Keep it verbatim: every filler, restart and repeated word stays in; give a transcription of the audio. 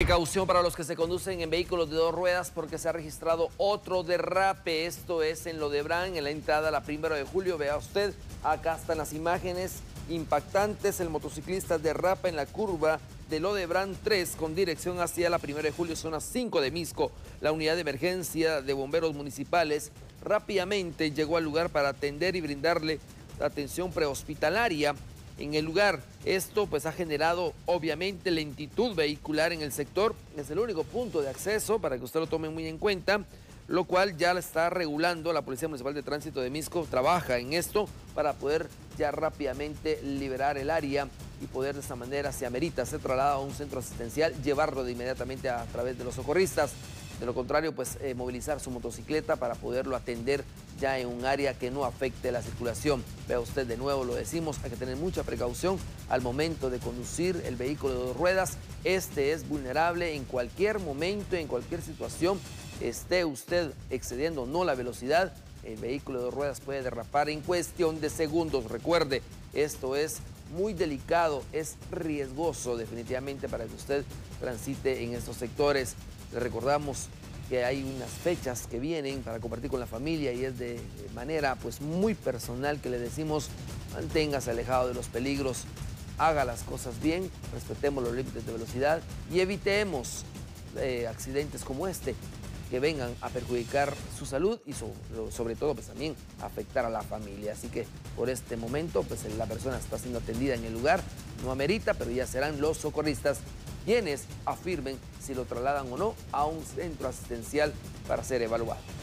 Precaución para los que se conducen en vehículos de dos ruedas porque se ha registrado otro derrape. Esto es en Lo de Bran, en la entrada la primera de julio. Vea usted, acá están las imágenes impactantes. El motociclista derrapa en la curva de Lo de Bran tres con dirección hacia la primera de julio, zona cinco de Mixco. La unidad de emergencia de bomberos municipales rápidamente llegó al lugar para atender y brindarle atención prehospitalaria. En el lugar, esto pues ha generado obviamente lentitud vehicular en el sector. Es el único punto de acceso, para que usted lo tome muy en cuenta, lo cual ya la está regulando. La Policía Municipal de Tránsito de Mixco trabaja en esto para poder ya rápidamente liberar el área y poder de esta manera, si amerita, ser trasladado a un centro asistencial, llevarlo de inmediatamente a través de los socorristas. De lo contrario, pues eh, movilizar su motocicleta para poderlo atender ya en un área que no afecte la circulación. Vea usted, de nuevo lo decimos, hay que tener mucha precaución al momento de conducir el vehículo de dos ruedas. Este es vulnerable en cualquier momento, en cualquier situación, esté usted excediendo o no la velocidad. El vehículo de dos ruedas puede derrapar en cuestión de segundos. Recuerde, esto es muy delicado, es riesgoso definitivamente para que usted transite en estos sectores. Le recordamos que hay unas fechas que vienen para compartir con la familia y es de manera pues muy personal que le decimos: manténgase alejado de los peligros, haga las cosas bien, respetemos los límites de velocidad y evitemos eh, accidentes como este que vengan a perjudicar su salud y su, sobre todo pues también afectar a la familia. Así que por este momento pues la persona está siendo atendida en el lugar, no amerita, pero ya serán los socorristas quienes afirmen si lo trasladan o no a un centro asistencial para ser evaluado.